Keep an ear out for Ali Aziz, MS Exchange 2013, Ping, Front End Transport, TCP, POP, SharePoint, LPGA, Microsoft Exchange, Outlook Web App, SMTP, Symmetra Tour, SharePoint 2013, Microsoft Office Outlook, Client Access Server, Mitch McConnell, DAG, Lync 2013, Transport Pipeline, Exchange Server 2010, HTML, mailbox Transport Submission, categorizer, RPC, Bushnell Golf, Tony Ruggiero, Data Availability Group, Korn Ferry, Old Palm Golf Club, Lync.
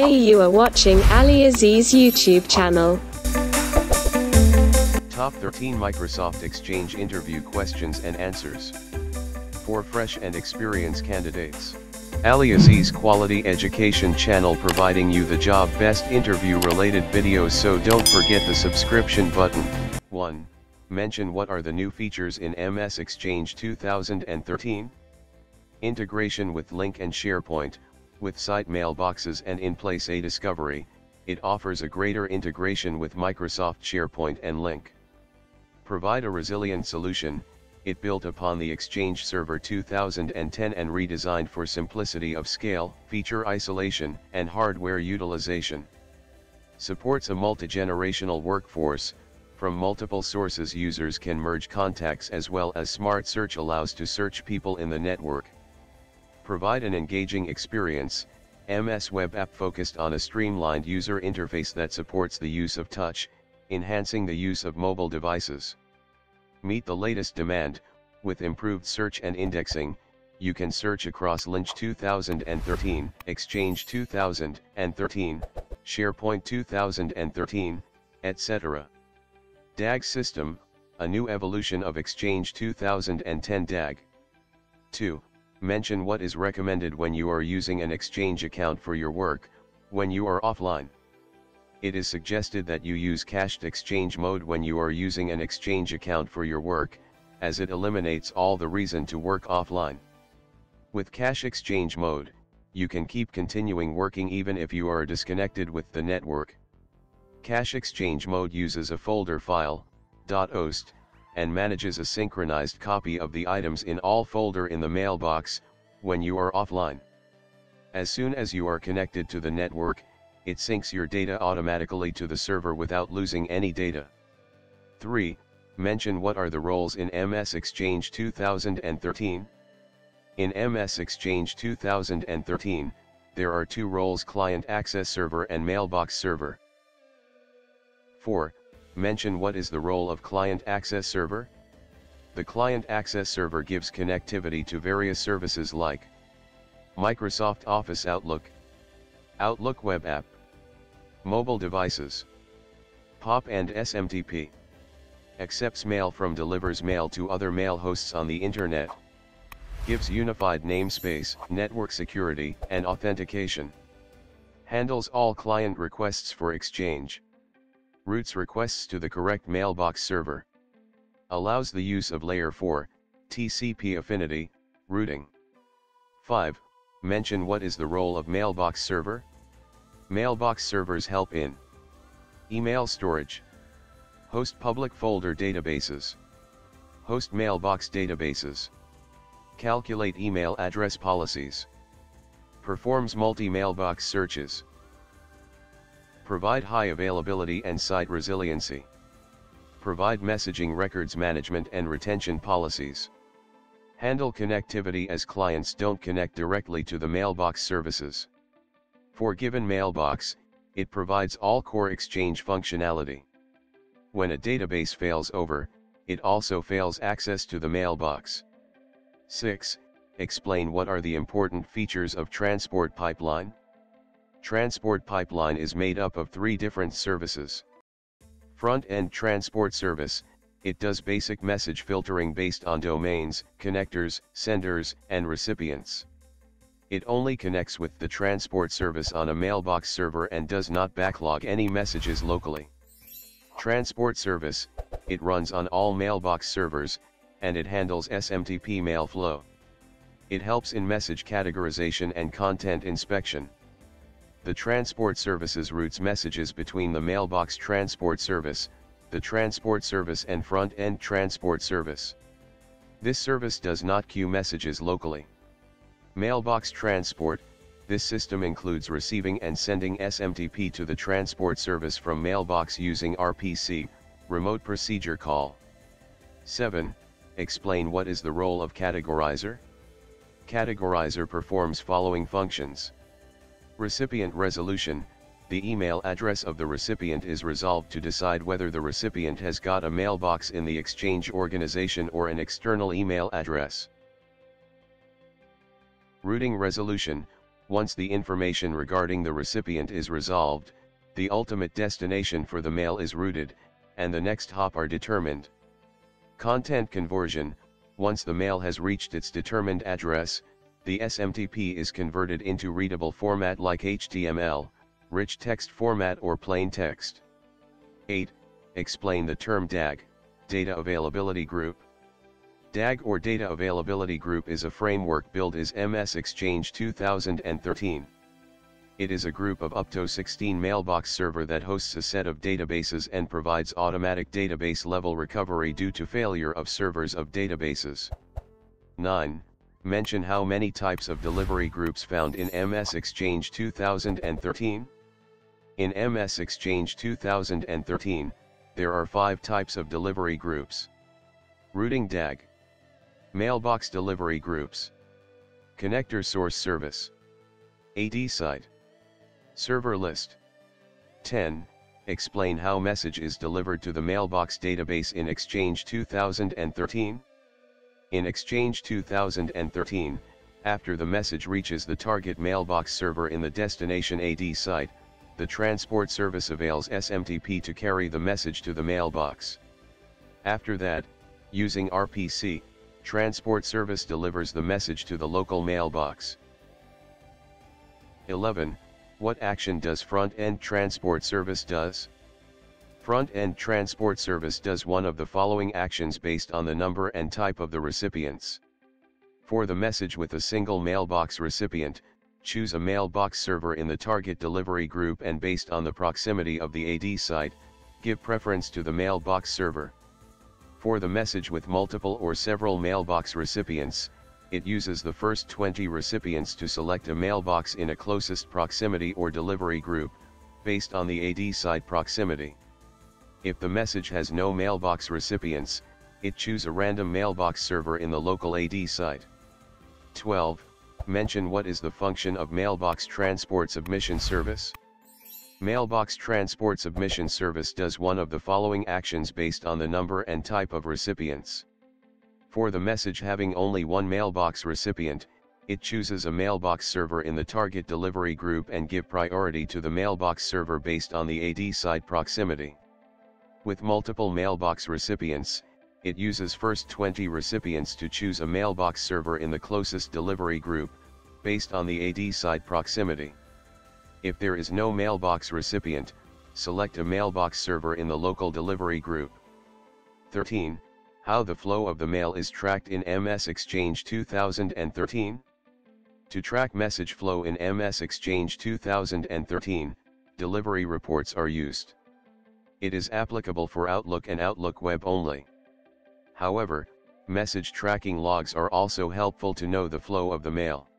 Hey, you are watching Ali Aziz YouTube channel. Top 13 Microsoft Exchange interview questions and answers for fresh and experienced candidates. Ali Aziz Quality Education channel providing you the job best interview related videos, so don't forget the subscription button. 1. Mention what are the new features in MS Exchange 2013? Integration with Lync and SharePoint, with site mailboxes and in-place e-discovery, it offers a greater integration with Microsoft SharePoint and Lync. Provide a resilient solution, it built upon the Exchange Server 2010 and redesigned for simplicity of scale, feature isolation, and hardware utilization. Supports a multi-generational workforce, from multiple sources users can merge contacts, as well as smart search allows to search people in the network. Provide an engaging experience, MS Web App focused on a streamlined user interface that supports the use of touch, enhancing the use of mobile devices. Meet the latest demand, with improved search and indexing, you can search across Lync 2013, Exchange 2013, SharePoint 2013, etc. DAG system, a new evolution of Exchange 2010 DAG. 2. Mention what is recommended when you are using an Exchange account for your work, when you are offline. It is suggested that you use cached Exchange mode when you are using an Exchange account for your work, as it eliminates all the reason to work offline. With cache Exchange mode, you can keep continuing working even if you are disconnected with the network. Cache Exchange mode uses a folder file, .host, and manages a synchronized copy of the items in all folder in the mailbox, when you are offline. As soon as you are connected to the network, it syncs your data automatically to the server without losing any data. 3. Mention what are the roles in MS Exchange 2013? In MS Exchange 2013, there are two roles: Client Access Server and Mailbox Server. 4. Mention what is the role of Client Access Server? The Client Access Server gives connectivity to various services like Microsoft Office Outlook, Outlook Web App, mobile devices, POP and SMTP. Accepts mail from, delivers mail to other mail hosts on the internet. Gives unified namespace, network security, and authentication. Handles all client requests for Exchange. Routes requests to the correct mailbox server. Allows the use of Layer 4, TCP affinity, routing. 5. Mention what is the role of mailbox server? Mailbox servers help in email storage, host public folder databases, host mailbox databases, calculate email address policies, performs multi-mailbox searches. Provide high availability and site resiliency. Provide messaging records management and retention policies. Handle connectivity as clients don't connect directly to the mailbox services. For given mailbox, it provides all core Exchange functionality. When a database fails over, it also fails access to the mailbox. 6. Explain what are the important features of Transport Pipeline? Transport Pipeline is made up of three different services. Front End Transport service, it does basic message filtering based on domains, connectors, senders, and recipients. It only connects with the transport service on a mailbox server and does not backlog any messages locally. Transport service, it runs on all mailbox servers, and it handles SMTP mail flow. It helps in message categorization and content inspection. The transport services routes messages between the mailbox transport service, the transport service and front-end transport service. This service does not queue messages locally. Mailbox transport, this system includes receiving and sending SMTP to the transport service from mailbox using RPC, remote procedure call. 7. Explain what is the role of categorizer? Categorizer performs following functions. Recipient resolution, the email address of the recipient is resolved to decide whether the recipient has got a mailbox in the Exchange organization or an external email address. Routing resolution, Once the information regarding the recipient is resolved, the ultimate destination for the mail is routed, and the next hop are determined. Content conversion. Once the mail has reached its determined address, the SMTP is converted into readable format like HTML, rich text format or plain text. 8. Explain the term DAG, Data Availability Group. DAG or Data Availability Group is a framework built as MS Exchange 2013. It is a group of up to 16 mailbox server that hosts a set of databases and provides automatic database level recovery due to failure of servers of databases. 9. Mention how many types of delivery groups found in MS Exchange 2013. In MS Exchange 2013, there are 5 types of delivery groups. Routing DAG. Mailbox delivery groups. Connector source service. AD site. Server list. 10. Explain how message is delivered to the mailbox database in Exchange 2013. In Exchange 2013, after the message reaches the target mailbox server in the destination AD site, the transport service avails SMTP to carry the message to the mailbox. After that, using RPC, transport service delivers the message to the local mailbox. 11. What action does Front End Transport Service does? Front End Transport Service does one of the following actions based on the number and type of the recipients. For the message with a single mailbox recipient, choose a mailbox server in the target delivery group and based on the proximity of the AD site, give preference to the mailbox server. For the message with multiple or several mailbox recipients, it uses the first 20 recipients to select a mailbox in a closest proximity or delivery group, based on the AD site proximity. If the message has no mailbox recipients, it chooses a random mailbox server in the local AD site. 12. Mention what is the function of Mailbox Transport Submission Service. Mailbox Transport Submission Service does one of the following actions based on the number and type of recipients. For the message having only one mailbox recipient, it chooses a mailbox server in the target delivery group and gives priority to the mailbox server based on the AD site proximity. With multiple mailbox recipients, it uses first 20 recipients to choose a mailbox server in the closest delivery group, based on the AD site proximity. If there is no mailbox recipient, select a mailbox server in the local delivery group. 13. How the flow of the mail is tracked in MS Exchange 2013? To track message flow in MS Exchange 2013, delivery reports are used. It is applicable for Outlook and Outlook Web only. However, message tracking logs are also helpful to know the flow of the mail.